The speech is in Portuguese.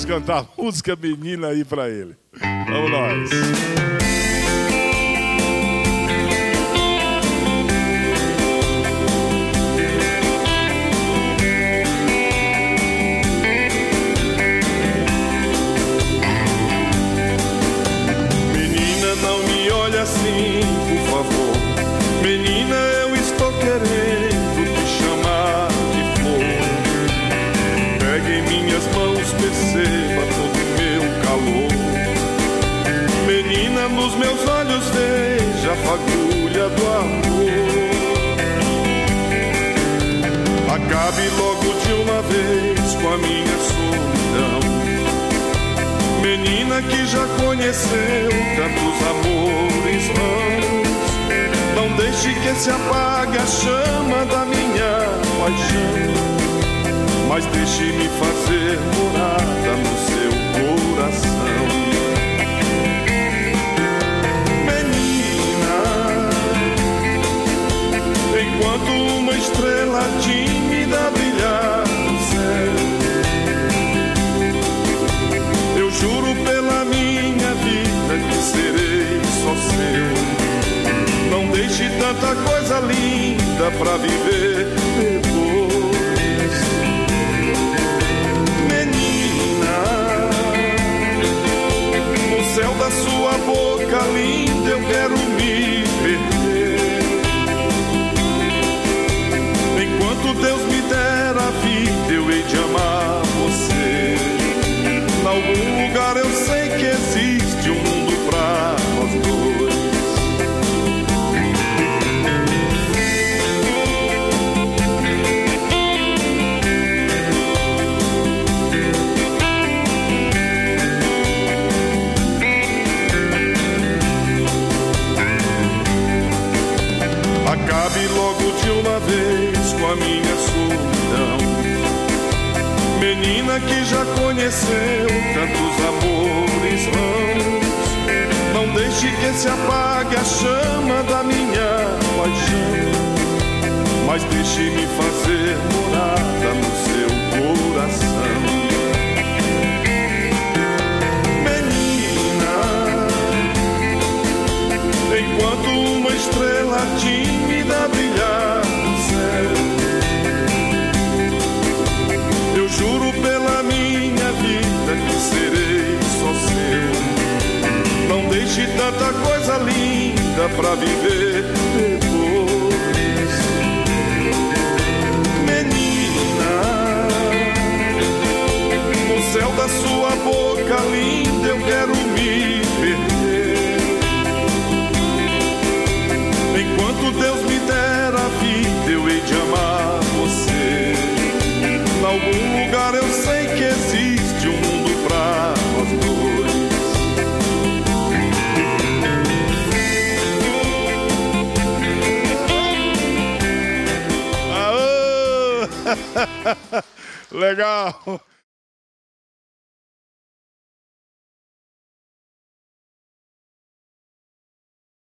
vamos cantar a música Menina aí pra ele. Vamos nós. Menina, não me olhe assim, por favor. Menina, eu estou querendo te chamar de flor. Pegue em minhas mãos, perceba todo o meu calor. Menina, nos meus olhos veja a fagulha do amor. Acabe logo de uma vez com a minha solidão. Menina que já conheceu tantos amores vãos. Não deixe que se apague a chama da minha paixão, mas deixe-me fazer morada no seu coração. Menina, enquanto uma estrela tímida brilhar no céu, eu juro pela minha vida que serei só seu. Não deixe tanta coisa linda pra viver depois. Menina, no céu da sua boca linda eu quero me perder. Enquanto Deus me der a vida eu hei de amar você. Em algum lugar eu sei que existe um mundo pra nós dois. Acabe logo de uma vez com a minha solidão. Menina que já conheceu tantos amores vãos. Não deixe que se apague a chama da minha paixão, mas deixe-me fazer morada no seu coração. Menina, enquanto uma estrela tímida brilhar no céu, eu juro pela minha vida que serei só seu. Não deixe tanta coisa linda pra viver depois. Menina, no céu da sua boca linda eu quero me perder. Enquanto Deus me a vida eu hei de amar você. Em algum lugar eu sei que existe um mundo pra nós dois. Aô! Legal!